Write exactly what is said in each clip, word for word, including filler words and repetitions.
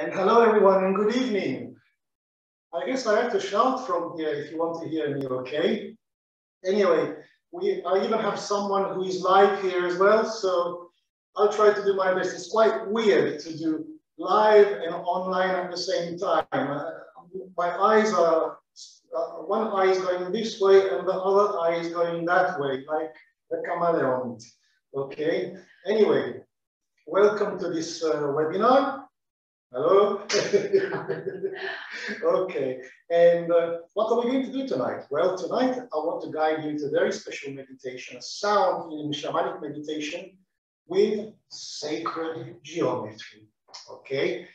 And hello, everyone, and good evening. I guess I have to shout from here if you want to hear me, okay? Anyway, we, I even have someone who is live here as well, so I'll try to do my best. It's quite weird to do live and online at the same time. Uh, my eyes are, uh, one eye is going this way and the other eye is going that way, like the chameleon, okay? Anyway, welcome to this uh, webinar. Hello? Okay, and uh, what are we going to do tonight? Well, tonight I want to guide you to a very special meditation, a sound healing shamanic meditation with sacred geometry, okay?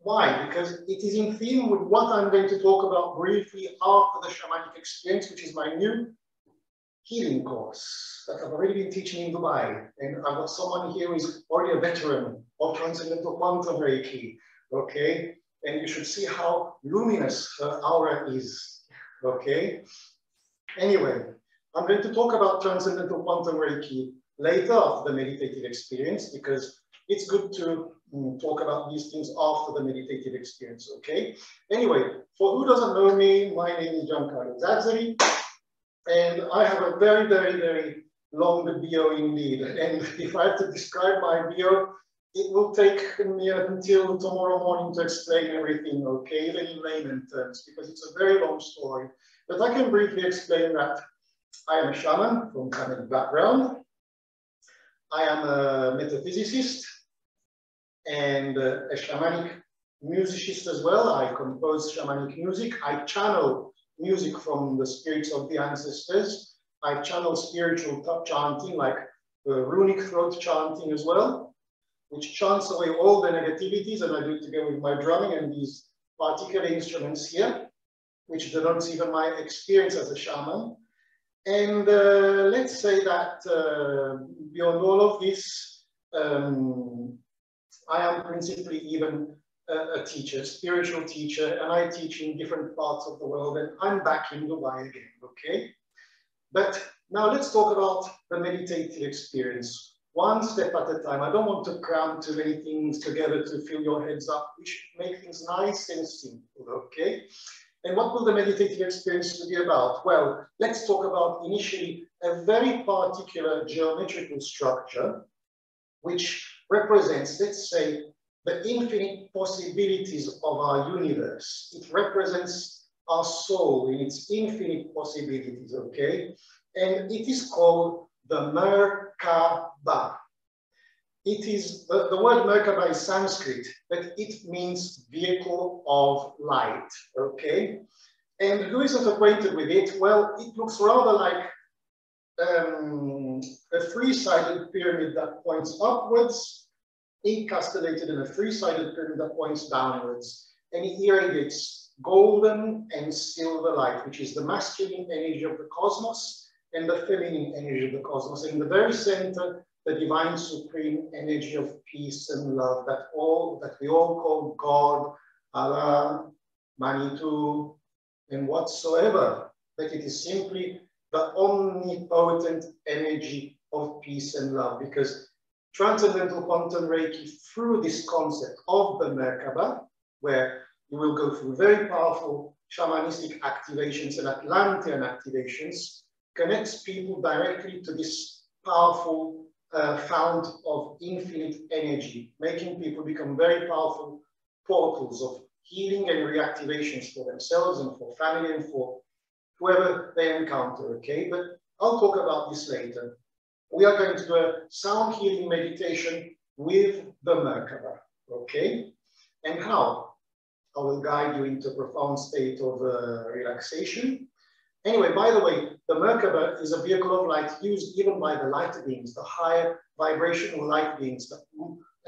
Why? Because it is in theme with what I'm going to talk about briefly after the shamanic experience, which is my new healing course that I've already been teaching in Dubai. And I've got someone here who is already a veteran of Transcendental Quantum Reiki. Okay, and you should see how luminous her aura is, okay? Anyway, I'm going to talk about Transcendental Quantum Reiki later after the meditative experience, because it's good to mm, talk about these things after the meditative experience, okay? Anyway, for who doesn't know me, my name is Gian Carlo Zazzeri, and I have a very, very, very long bio indeed. And if I have to describe my bio, it will take me until tomorrow morning to explain everything, okay, even in layman terms, because it's a very long story. But I can briefly explain that I am a shaman from Kamen background. I am a metaphysicist and a shamanic musicist as well. I compose shamanic music. I channel music from the spirits of the ancestors. I channel spiritual chanting, like the runic throat chanting as well, which chants away all the negativities, and I do it together with my drumming and these particular instruments here, which denotes even my experience as a shaman. And uh, let's say that uh, beyond all of this, um, I am principally even a, a teacher, spiritual teacher, and I teach in different parts of the world, and I'm back in Dubai again, okay? But now let's talk about the meditative experience. One step at a time. I don't want to cram too many things together to fill your heads up. We should make things nice and simple, okay? And what will the meditative experience be about? Well, let's talk about initially a very particular geometrical structure, which represents, let's say, the infinite possibilities of our universe. It represents our soul in its infinite possibilities, okay? And it is called the Merkaba. It is, the, the word Merkaba is Sanskrit, but it means vehicle of light, okay? And who isn't acquainted with it? Well, it looks rather like um, a three-sided pyramid that points upwards, encapsulated in a three-sided pyramid that points downwards, and it irradiates golden and silver light, which is the masculine energy of the cosmos, and the feminine energy of the cosmos. In the very center, the divine supreme energy of peace and love that all that we all call God, Allah, Manitou, and whatsoever, but it is simply the omnipotent energy of peace and love, because Transcendental Quantum Reiki, through this concept of the Merkaba, where you will go through very powerful shamanistic activations and Atlantean activations, connects people directly to this powerful uh, fount of infinite energy, making people become very powerful portals of healing and reactivations for themselves and for family and for whoever they encounter, okay? But I'll talk about this later. We are going to do a sound healing meditation with the Merkaba, okay? And how? I will guide you into a profound state of uh, relaxation. Anyway, by the way, the Merkaba is a vehicle of light used even by the light beings, the higher vibrational light beings, the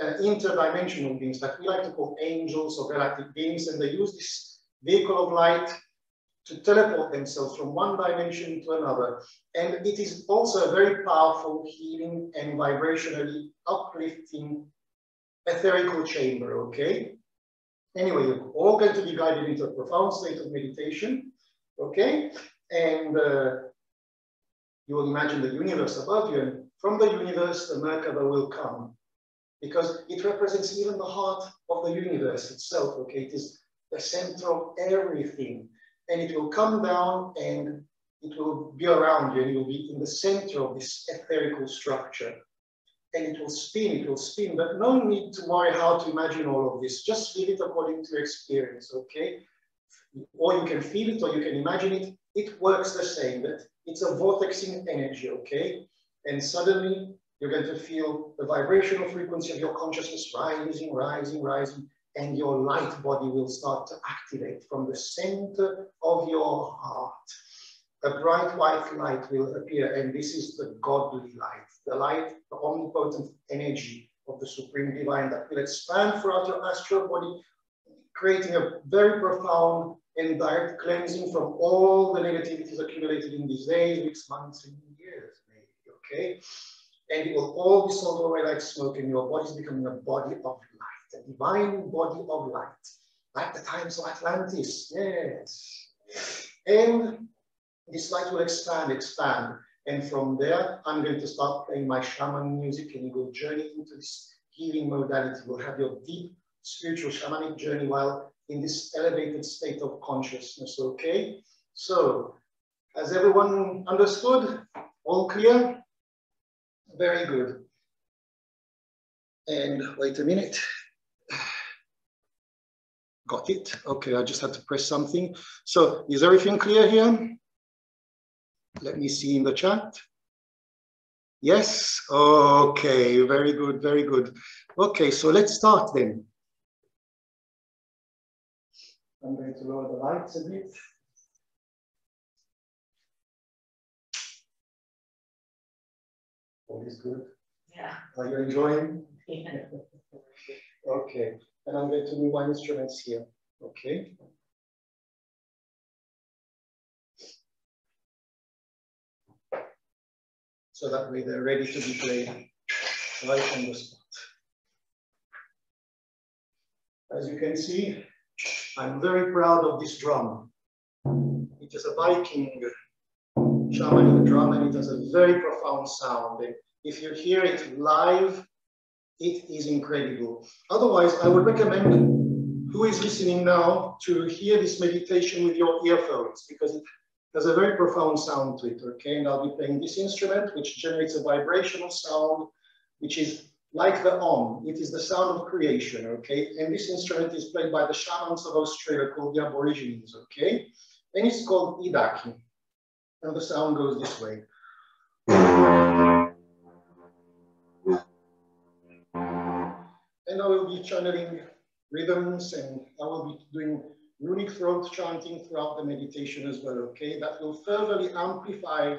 uh, interdimensional beings that we like to call angels or galactic beings, and they use this vehicle of light to teleport themselves from one dimension to another. And it is also a very powerful healing and vibrationally uplifting etherical chamber, okay? Anyway, you're all going to be guided into a profound state of meditation, okay? And uh, you will imagine the universe above you, and from the universe, the Merkaba will come. because it represents even the heart of the universe itself, okay? It is the center of everything, and it will come down and it will be around you, and it will be in the center of this etherical structure, and it will spin, it will spin, but no need to worry how to imagine all of this, just feel it according to your experience, okay? Or you can feel it, or you can imagine it, it works the same, but it's a vortexing energy, okay? And suddenly you're going to feel the vibrational frequency of your consciousness rising, rising, rising, and your light body will start to activate from the center of your heart. A bright white light will appear, and this is the godly light, the light, the omnipotent energy of the Supreme Divine that will expand throughout your astral body, creating a very profound and direct cleansing from all the negativities accumulated in these days, weeks, months, and years, maybe, okay? And it will all dissolve away like smoke, and your body is becoming a body of light, a divine body of light, like the times of Atlantis, yes. And this light will expand, expand. And from there, I'm going to start playing my shaman music, and you will journey into this healing modality. You'll have your deep spiritual shamanic journey while in this elevated state of consciousness, okay? So, has everyone understood? All clear? Very good. And wait a minute. Got it. Okay, I just had to press something. So, is everything clear here? Let me see in the chat. Yes, okay, very good, very good. Okay, so let's start then. I'm going to lower the lights a bit. All is good? Yeah. Are you enjoying? Yeah. Okay, and I'm going to move my instruments here, okay? So that way they're ready to be played right on the spot. As you can see, I'm very proud of this drum. It is a Viking shamanic drum, and it has a very profound sound. If you hear it live, it is incredible. Otherwise, I would recommend who is listening now to hear this meditation with your earphones, because it has a very profound sound to it, okay? And I'll be playing this instrument, which generates a vibrational sound, which is like the Om. It is the sound of creation, okay? And this instrument is played by the shamans of Australia called the Aborigines, okay? And it's called Idaki. And the sound goes this way. And I will be channeling rhythms, and I will be doing runic throat chanting throughout the meditation as well, okay? That will furtherly amplify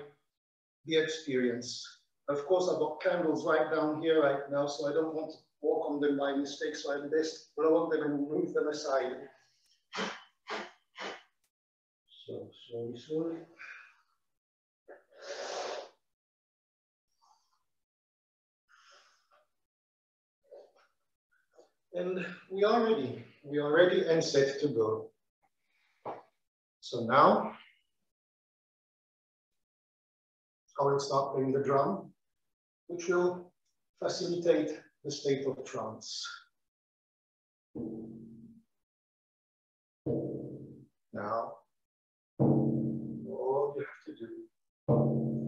the experience. Of course, I've got candles right down here right now, so I don't want to walk on them by mistake, so I best blow on them and move them aside. So, sorry, sorry. And we are ready. We are ready and set to go. So now, I will start playing the drum, which will facilitate the state of trance. Now, all you have to do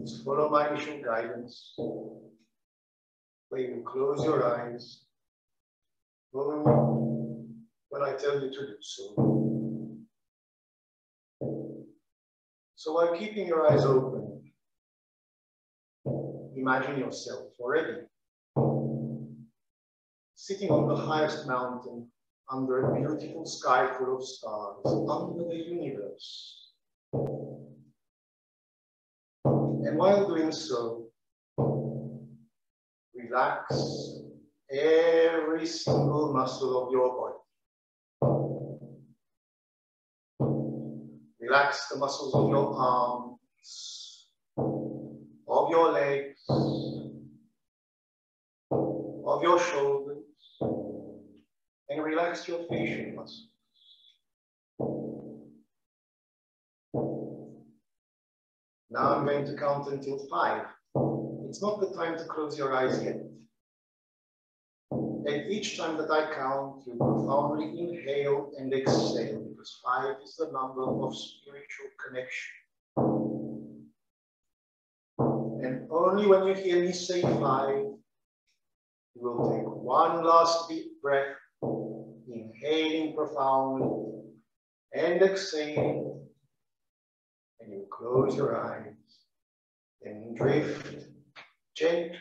is follow my initial guidance, where you close your eyes, when I tell you to do so. So while keeping your eyes open, imagine yourself already sitting on the highest mountain under a beautiful sky full of stars, under the universe. And while doing so, relax every single muscle of your body. Relax the muscles of your arms, of your legs, of your shoulders, and relax your facial muscles. Now I'm going to count until five. It's not the time to close your eyes yet. And each time that I count, you profoundly inhale and exhale, because five is the number of spiritual connection. And only when you hear me say five, you will take one last deep breath, inhaling profoundly and exhaling, and you close your eyes and drift gently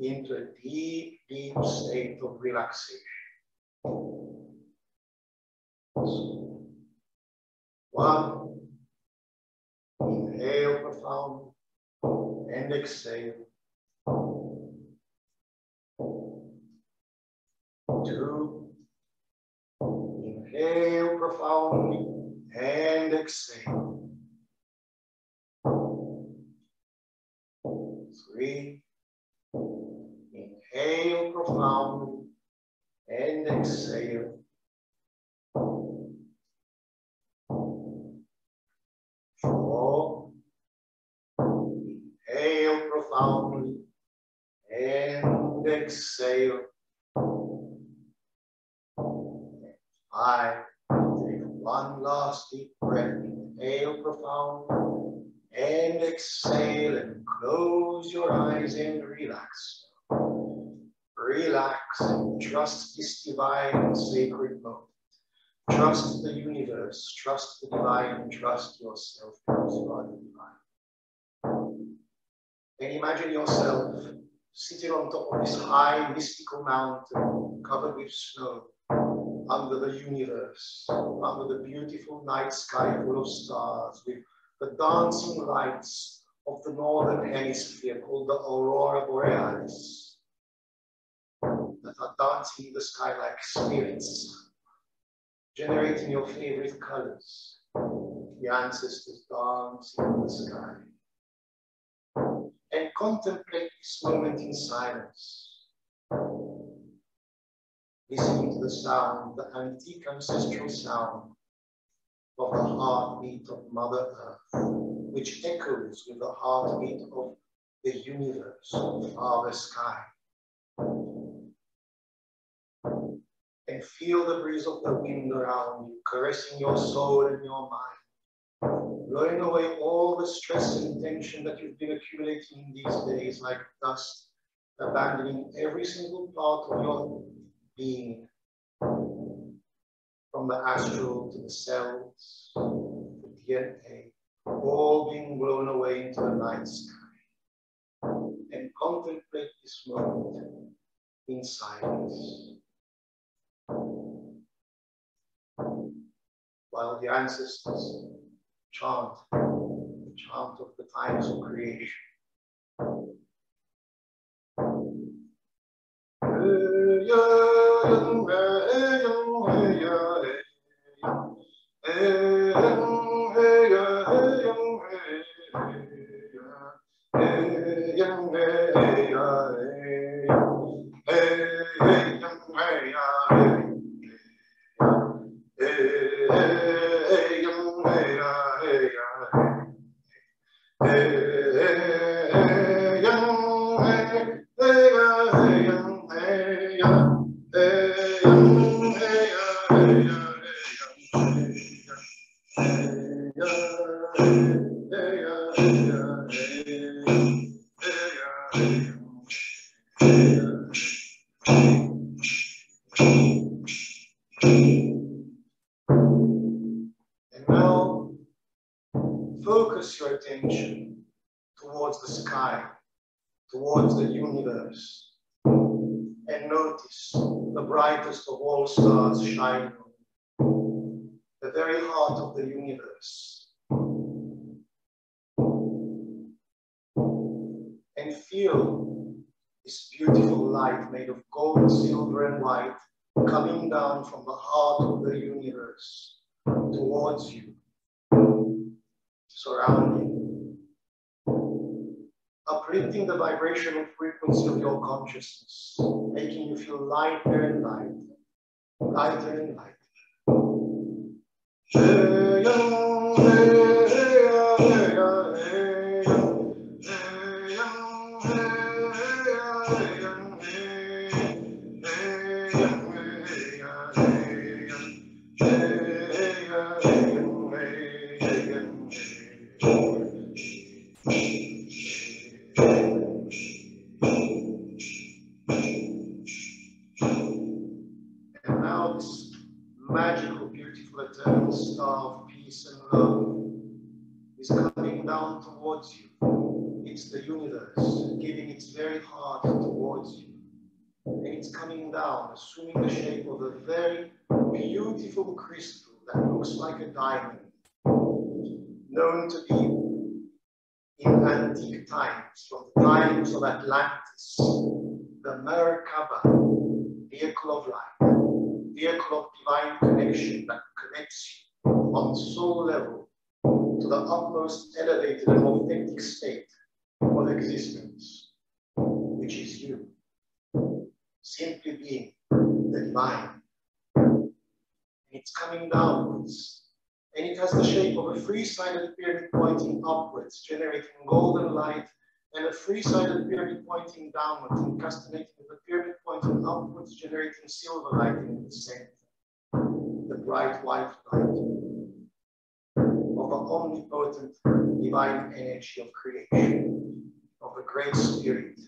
into a deep, deep state of relaxation. So, one, inhale profoundly and exhale. Two, inhale profoundly and exhale. Three, inhale profoundly and exhale. Four, inhale profoundly and exhale. I take one last deep breath, inhale profoundly, and exhale, and close your eyes and relax. Relax and trust this divine and sacred moment. Trust the universe, trust the divine, trust yourself, because you are the divine. And imagine yourself sitting on top of this high mystical mountain covered with snow, under the universe, under the beautiful night sky full of stars, with the dancing lights of the northern hemisphere called the Aurora Borealis, that are dancing in the sky like spirits, generating your favorite colors. The ancestors dance in the sky. And contemplate this moment in silence. Listening to the sound, the antique ancestral sound of the heartbeat of Mother Earth, which echoes with the heartbeat of the universe, of Father Sky. And feel the breeze of the wind around you, caressing your soul and your mind, blowing away all the stress and tension that you've been accumulating these days like dust, abandoning every single part of your being, from the astral to the cells, the D N A, all being blown away into the night sky. And contemplate this moment in silence, while the ancestors chant the chant of the times of creation. From the heart of the universe towards you, surrounding you, uplifting the vibrational frequency of your consciousness, making you feel lighter and lighter, lighter and lighter. And now this magical, beautiful eternities of peace and love is coming down towards you. It's the universe giving its very heart towards you. And it's coming down, assuming the shape of a very beautiful crystal that looks like a diamond, known to be in antique times, from the times of Atlantis, the Merkaba, vehicle of light, vehicle of divine connection that connects you on soul level to the utmost elevated and authentic state of existence, which is you. Simply being the divine. And it's coming downwards. And it has the shape of a three-sided pyramid pointing upwards, generating golden light, and a three-sided pyramid pointing downwards, incastinating the pyramid pointing upwards, generating silver light in the center. The bright white light of the omnipotent divine energy of creation, of the Great Spirit.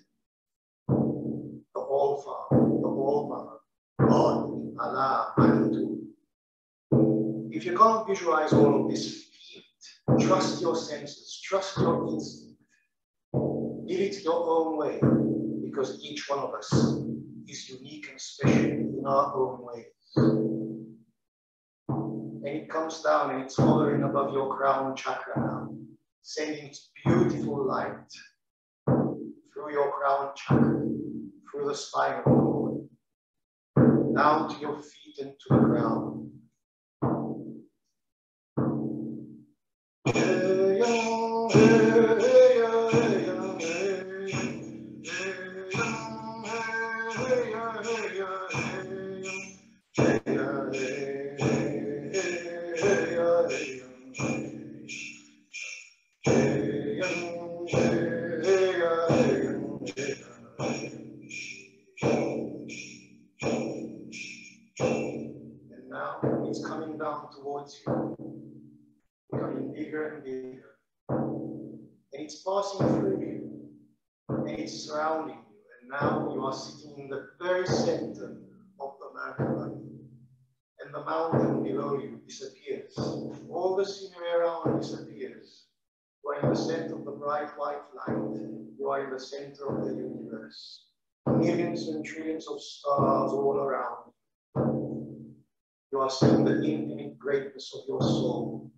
All Father, the All Mother, God, Allah, Mandu. If you can't visualize all of this, trust your senses, trust your instinct. Give it your own way, because each one of us is unique and special in our own ways. And it comes down and it's hovering above your crown chakra now, sending its beautiful light through your crown chakra, through the spine of the Lord, down to your feet and to the ground. Towards you, becoming bigger and bigger, and it's passing through you, and it's surrounding you, and now you are sitting in the very center of the Merkaba, and the mountain below you disappears, all the scenery around disappears, you are in the center of the bright white light, you are in the center of the universe, millions and trillions of stars all around you. You are seeing the infinite greatness of your soul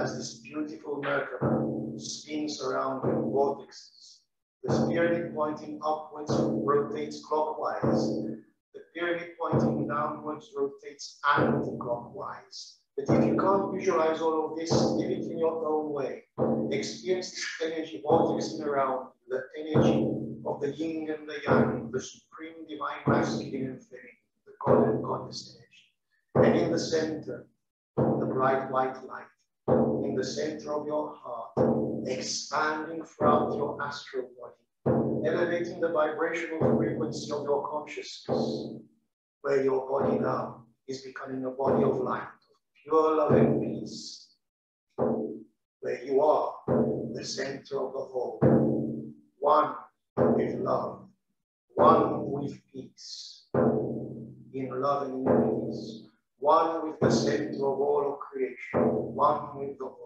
as this beautiful Merkaba spins around your vortexes. The pyramid pointing upwards rotates clockwise. The pyramid pointing downwards rotates anti-clockwise. But if you can't visualize all of this, give it in your own way. Experience this energy vortexing around you, the energy of the yin and the yang, the supreme divine masculine and feminine, the god and goddess energy. And in the center, the bright white light, in the center of your heart, expanding throughout your astral body, elevating the vibrational frequency of your consciousness, where your body now is becoming a body of light, of pure love and peace, where you are the center of the whole, one with love, one with peace, in love and in peace. One with the center of all of creation, one with the whole.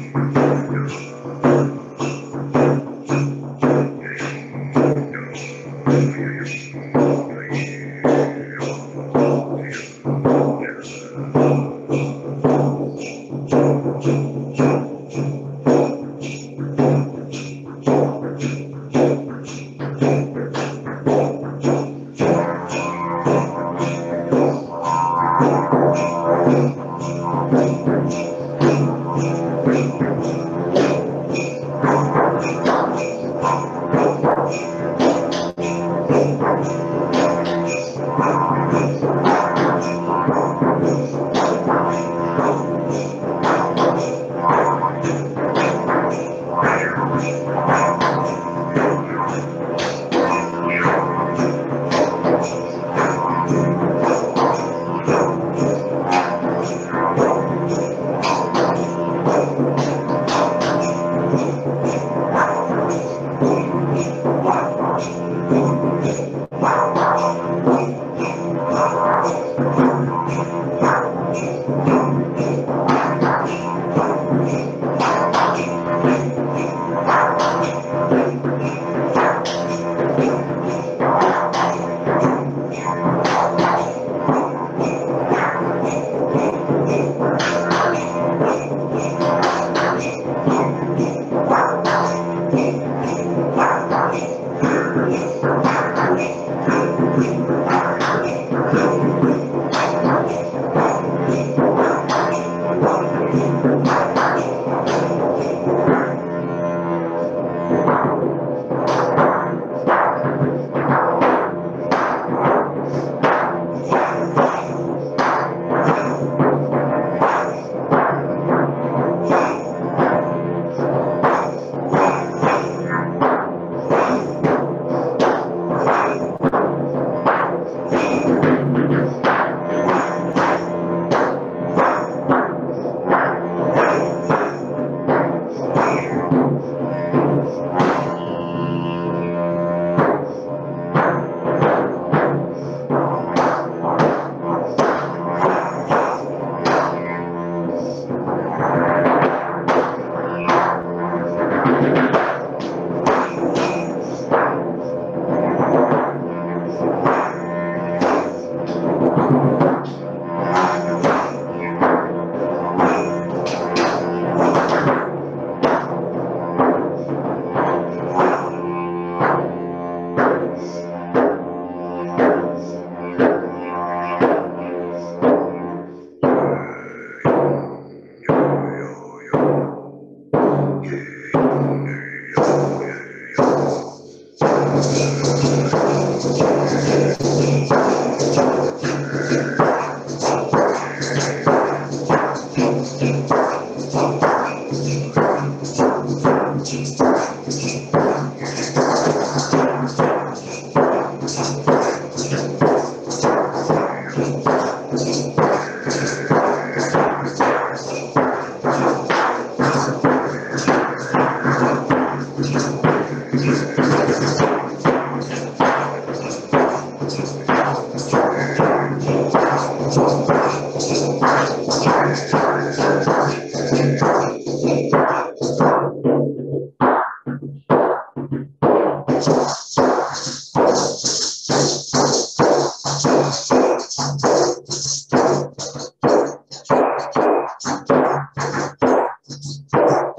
Thank you.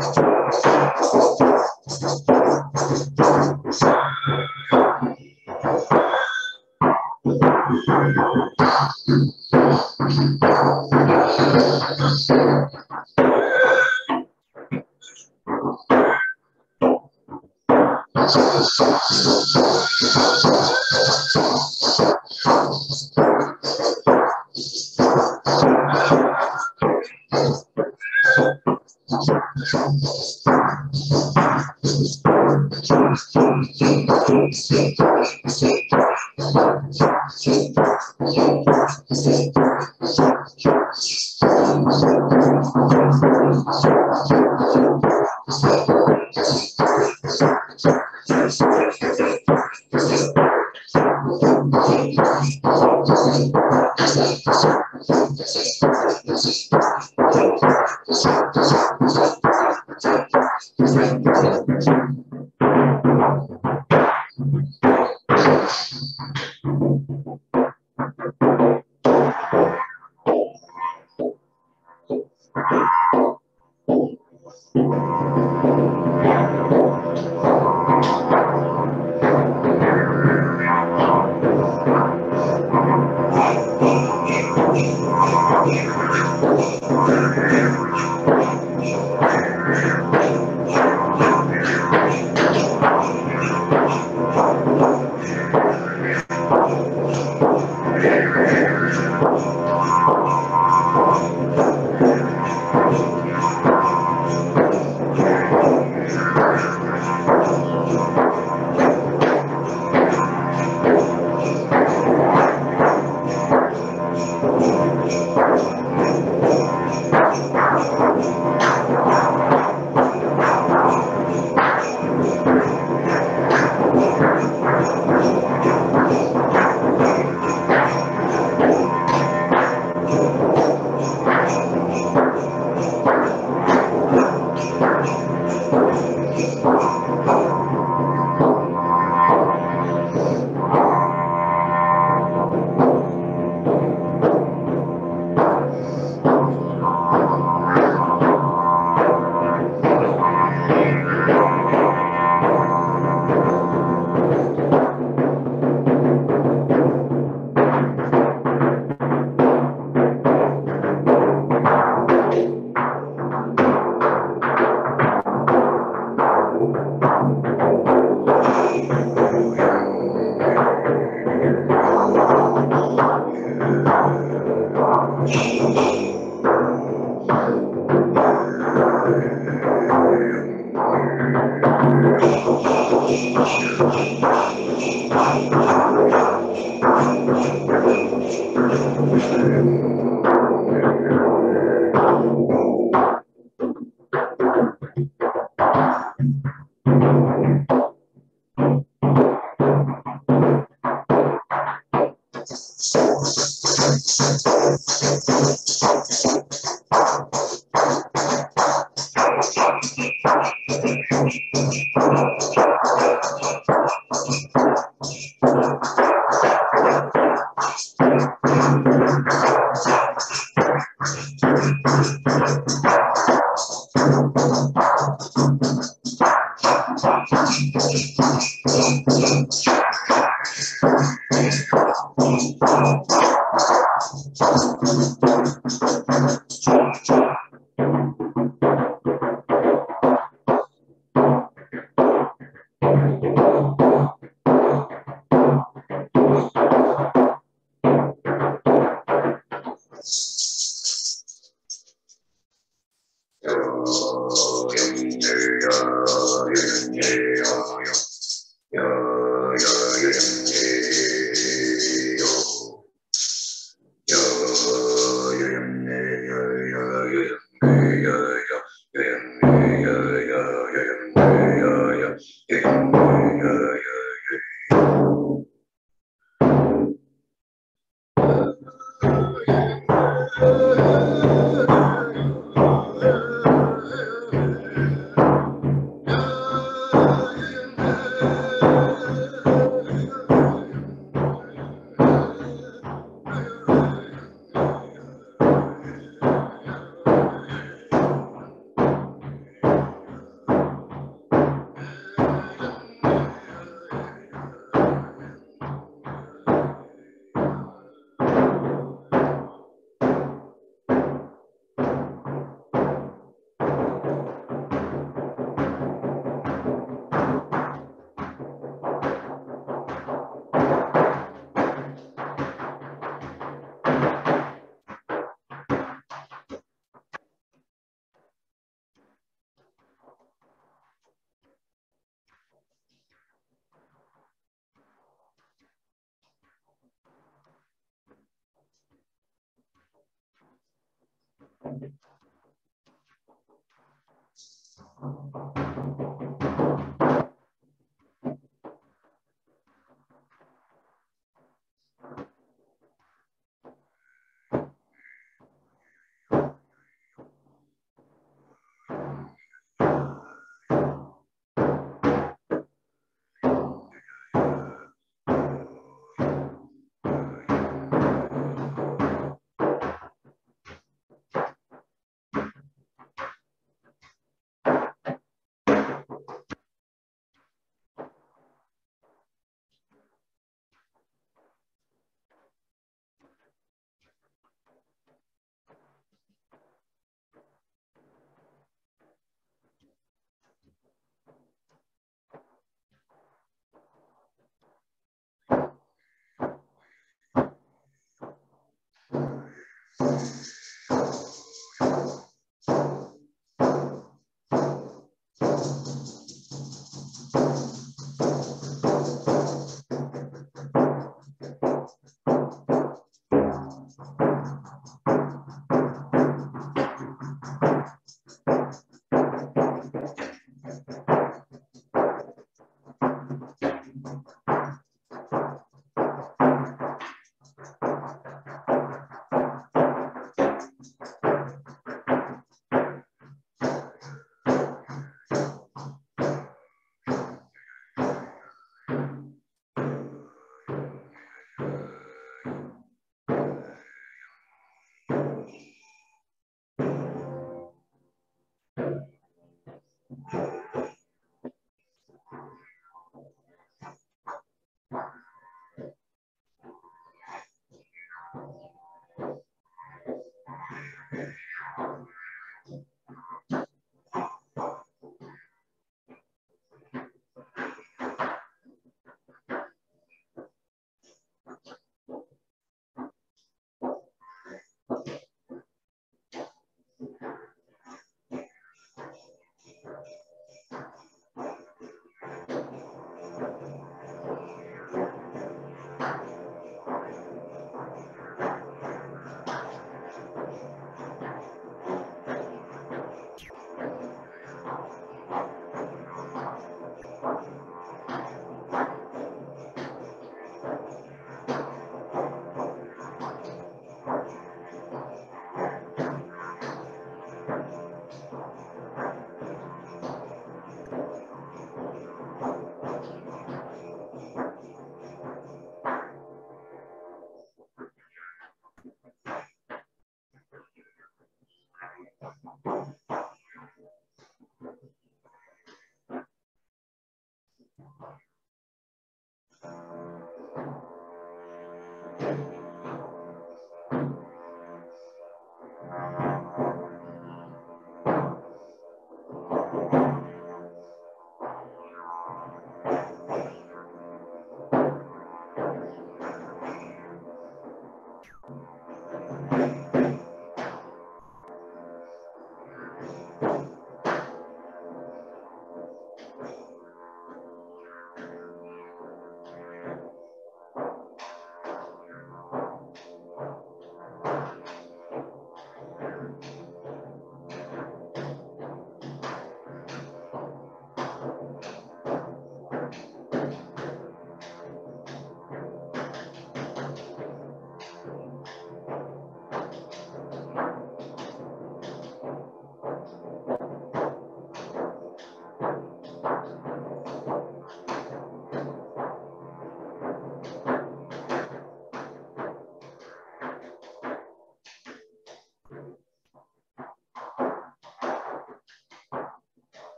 Thank you.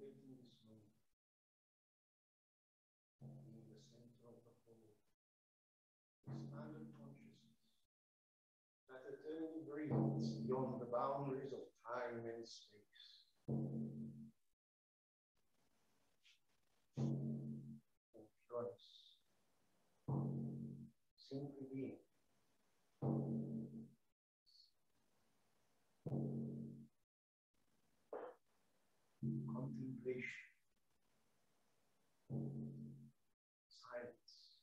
making this move in the center of the whole expanded consciousness that eternally breathes beyond the boundaries of time and space. And choice, simply being. Contemplation, silence,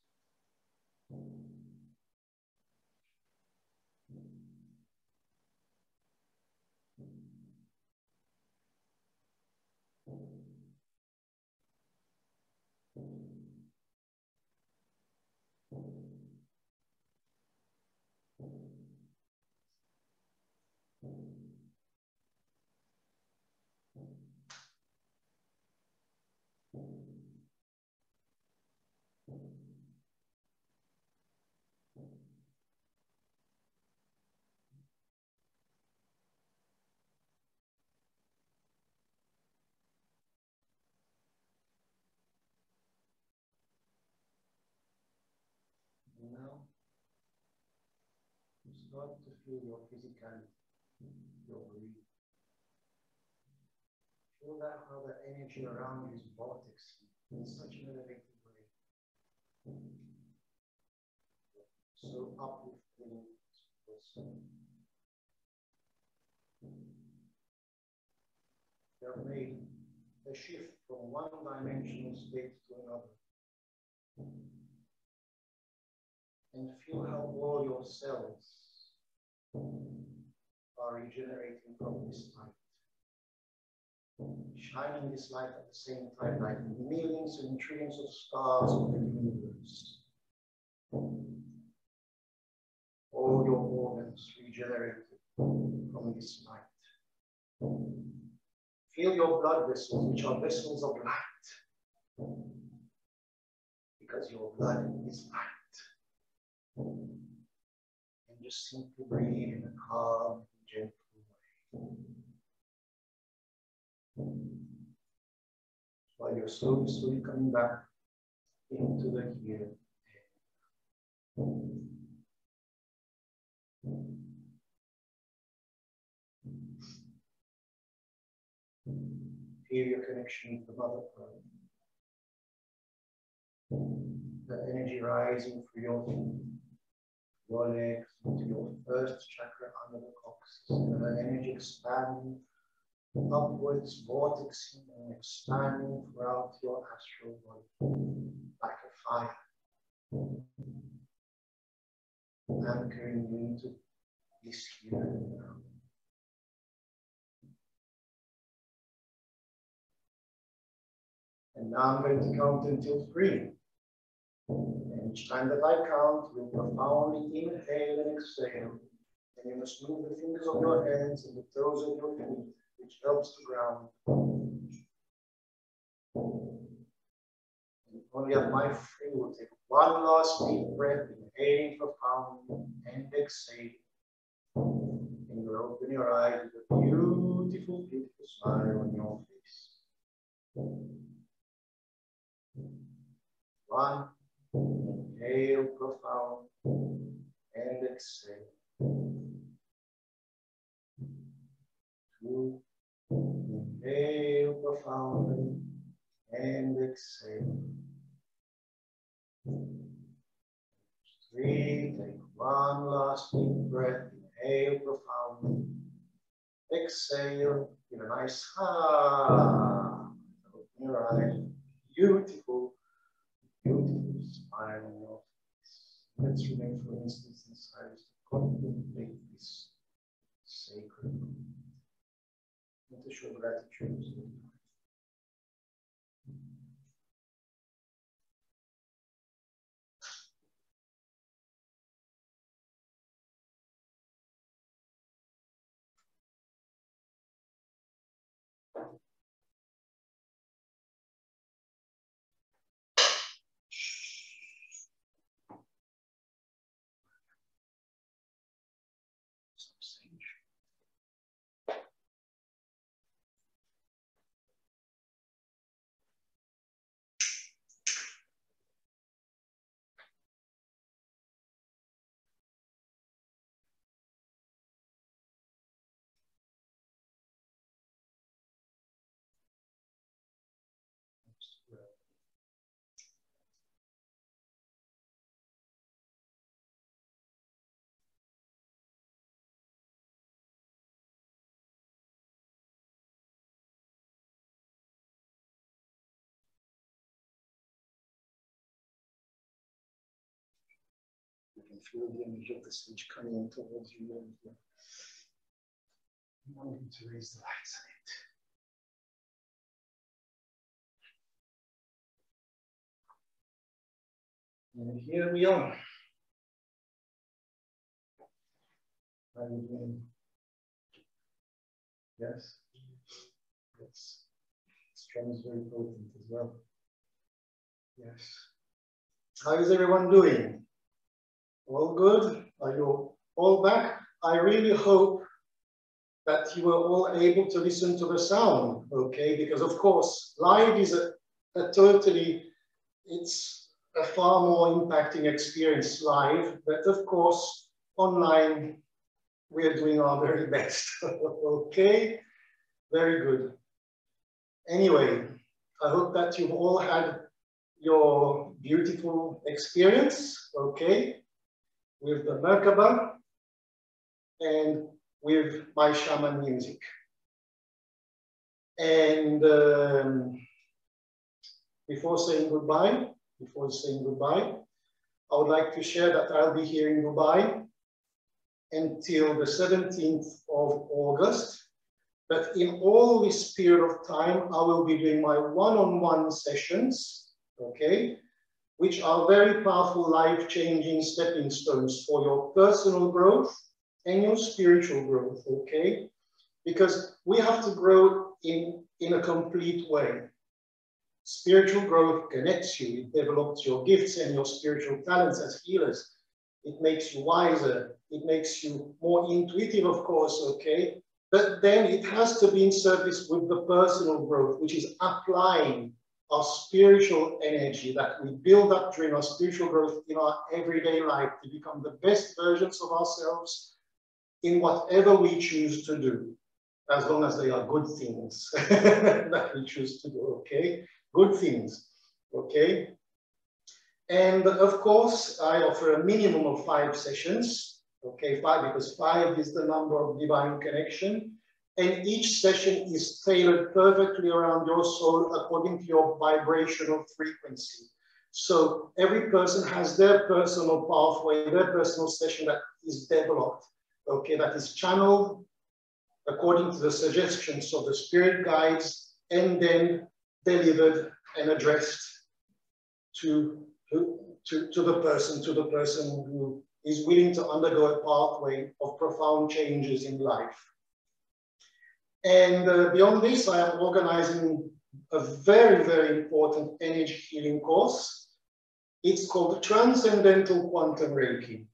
start to feel your physicality, your breathing. Feel that how the energy around you is vortexing in such an elevated way. So uplifting person. You have made a shift from one dimensional state to another. And feel how all your cells are regenerating from this light, shining this light at the same time, like millions and trillions of stars of the universe. All your organs regenerated from this light. Feel your blood vessels, which are vessels of light, because your blood is light. Just simply breathe in a calm, gentle way. While you're slowly, slowly coming back into the here and now. Feel your connection with the mother earth. The energy rising through your feet, your legs, into your first chakra under the coccyx, and the energy expanding upwards, vortexing and expanding throughout your astral body like a fire, anchoring you into this here and now. And now I'm going to count until three. And each time that I count, you profoundly inhale and exhale. And you must move the fingers of your hands and the toes of your feet, which helps the ground. And only at my free will take one last deep breath, inhaling profoundly and exhaling. And you will open your eyes with a beautiful, beautiful smile on your face. One. Inhale profound and exhale. Two. Inhale profoundly and exhale. Three. Take one last deep breath. Inhale profoundly. Exhale. Give a nice ah. Open your eyes. Beautiful. Beautiful smile on your face. Let's remain for an instance in silence to contemplate this sacred moment and to show gratitude to the life. and feel the energy of the sage coming in towards you right here. I'm going to raise the lights on it. And here we are. And yes, it's strong is very potent as well. Yes. How is everyone doing? All good? Are you all back? I really hope that you were all able to listen to the sound, okay? Because of course, light is a, a totally, it's a far more impacting experience live, but of course, online, we are doing our very best, okay? Very good. Anyway, I hope that you've all had your beautiful experience, okay? With the Merkaba and with my shaman music. And um, before saying goodbye, Before saying goodbye, I would like to share that I'll be here in Dubai until the seventeenth of August. But in all this period of time, I will be doing my one-on-one sessions, okay, which are very powerful, life-changing stepping stones for your personal growth and your spiritual growth, okay? Because we have to grow in, in a complete way. Spiritual growth connects you, it develops your gifts and your spiritual talents as healers. It makes you wiser, it makes you more intuitive, of course, okay? But then it has to be in service with the personal growth, which is applying our spiritual energy that we build up during our spiritual growth in our everyday life to become the best versions of ourselves in whatever we choose to do, as long as they are good things that we choose to do, okay? Good things, okay? And of course, I offer a minimum of five sessions, okay? Five, because five is the number of divine connection. And each session is tailored perfectly around your soul according to your vibrational frequency. So every person has their personal pathway, their personal session that is developed, okay? That is channeled according to the suggestions of the spirit guides and then delivered and addressed to, to, to the person, to the person who is willing to undergo a pathway of profound changes in life. And uh, beyond this, I am organizing a very, very important energy healing course. It's called Transcendental Quantum Reiki.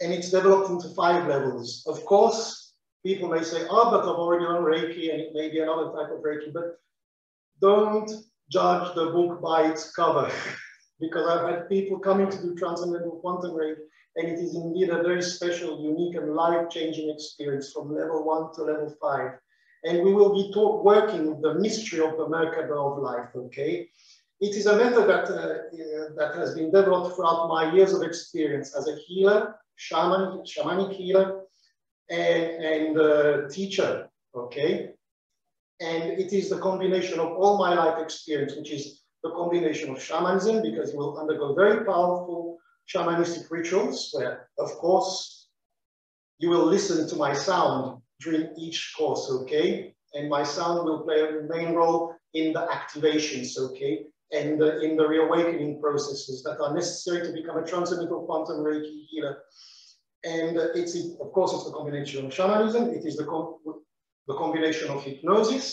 And it's developed into five levels. Of course, people may say, oh, but I've already done Reiki and it may be another type of Reiki, but don't judge the book by its cover, because I've had people coming to do Transcendental Quantum Reiki, and it is indeed a very special, unique, and life-changing experience from level one to level five. And we will be taught working with the mystery of the Merkaba of life, okay? It is a method that, uh, that has been developed throughout my years of experience as a healer, shaman, shamanic healer, and, and uh, teacher, okay? And it is the combination of all my life experience, which is the combination of shamanism, because you will undergo very powerful shamanistic rituals where, of course, you will listen to my sound during each course, okay? And my sound will play a main role in the activations, okay? And the, in the reawakening processes that are necessary to become a transcendental quantum Reiki healer. And it's, of course, it's the combination of shamanism. It is the The combination of hypnosis.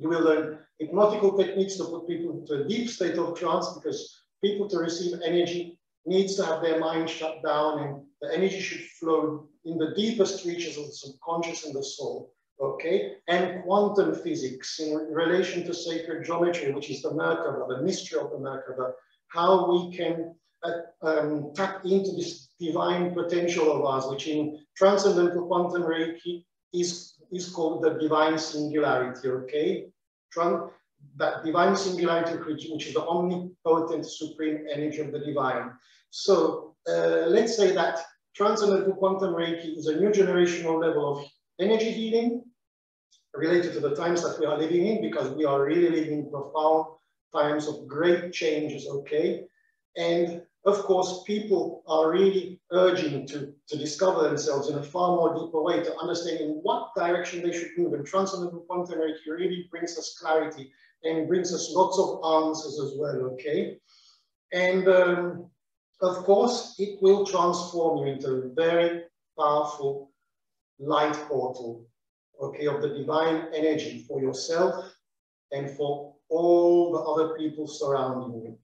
You will learn hypnotical techniques to put people into a deep state of trance, because people to receive energy needs to have their mind shut down, and the energy should flow in the deepest reaches of the subconscious and the soul, okay? And quantum physics in relation to sacred geometry, which is the Merkaba, the mystery of the Merkaba, how we can uh, um, tap into this divine potential of ours, which in Transcendental Quantum Reiki is is called the divine singularity, okay? That divine singularity, which is the omnipotent supreme energy of the divine. So uh, let's say that Transcendental Quantum Reiki is a new generational level of energy healing related to the times that we are living in, because we are really living profound times of great changes, okay? And of course, people are really urging to, to discover themselves in a far more deeper way, to understand in what direction they should move. And Transcendental Quantum Reiki really brings us clarity and brings us lots of answers as well, okay? And um, of course, it will transform you into a very powerful light portal, okay, of the divine energy for yourself and for all the other people surrounding you.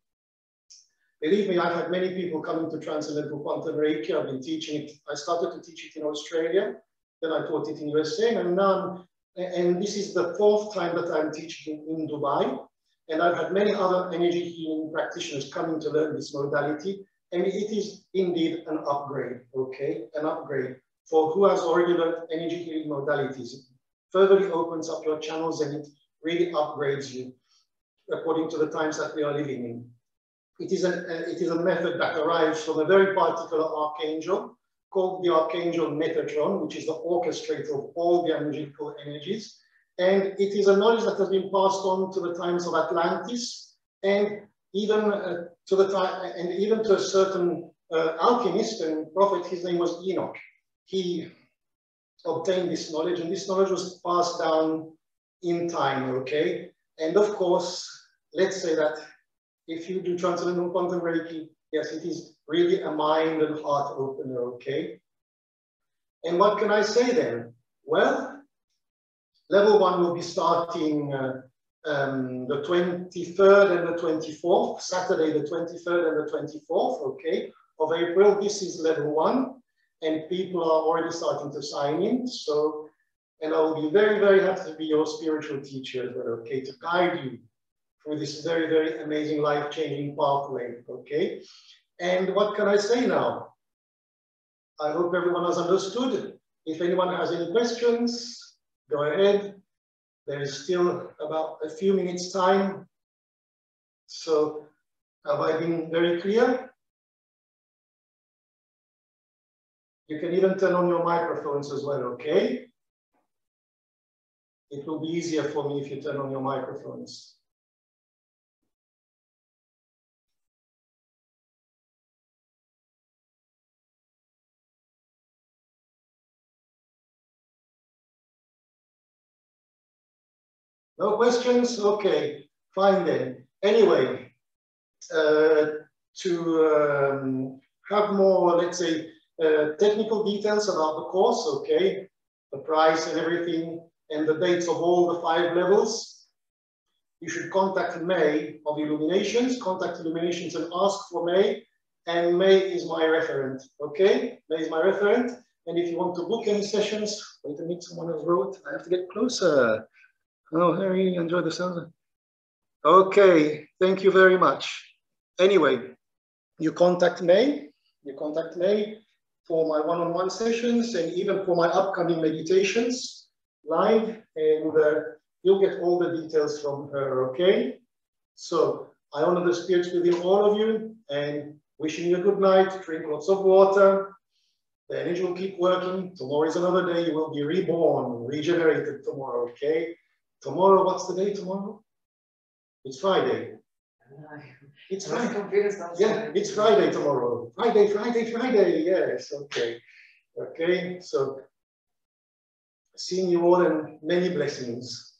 Believe me, I've had many people coming to Transcendental Quantum Reiki. I've been teaching it. I started to teach it in Australia, then I taught it in U S A, and now, and this is the fourth time that I'm teaching in Dubai. And I've had many other energy healing practitioners coming to learn this modality, and it is indeed an upgrade, okay? An upgrade for who has already learned energy healing modalities. It further opens up your channels, and it really upgrades you according to the times that we are living in. It is, an, uh, it is a method that arrives from a very particular archangel called the Archangel Metatron, which is the orchestrator of all the magical energies. And it is a knowledge that has been passed on to the times of Atlantis, and even uh, to the time, and even to a certain uh, alchemist and prophet. His name was Enoch. He obtained this knowledge, and this knowledge was passed down in time, okay? And of course, let's say that if you do Transcendental Quantum Reiki, yes, it is really a mind and heart opener, okay? And what can I say then? Well, level one will be starting uh, um, the twenty-third and the twenty-fourth, Saturday the twenty-third and the twenty-fourth, okay, of April. This is level one, and people are already starting to sign in. So, and I will be very, very happy to be your spiritual teacher as well, okay, to guide you through this very, very amazing, life-changing pathway, okay? And what can I say now? I hope everyone has understood. If anyone has any questions, go ahead. There is still about a few minutes time. So have I been very clear? You can even turn on your microphones as well, okay? It will be easier for me if you turn on your microphones. No questions? Okay, fine then. Anyway, uh, to um, have more, let's say, uh, technical details about the course, okay, the price and everything, and the dates of all the five levels, you should contact May of Illuminations, contact Illuminations and ask for May, and May is my referent, okay? May is my referent, and if you want to book any sessions, wait a minute, someone has wrote, I have to get closer. Oh, I really enjoy the sound. Okay, thank you very much. Anyway, you contact May, you contact May for my one-on-one sessions and even for my upcoming meditations live, and uh, you'll get all the details from her, okay? So I honor the spirits within all of you and wishing you a good night, drink lots of water. The energy will keep working. Tomorrow is another day. You will be reborn, regenerated tomorrow, okay? Tomorrow, what's the day tomorrow? It's Friday. It's Friday. Yeah, it's Friday tomorrow. Friday, Friday, Friday. Yes, okay. Okay, so seeing you all and many blessings.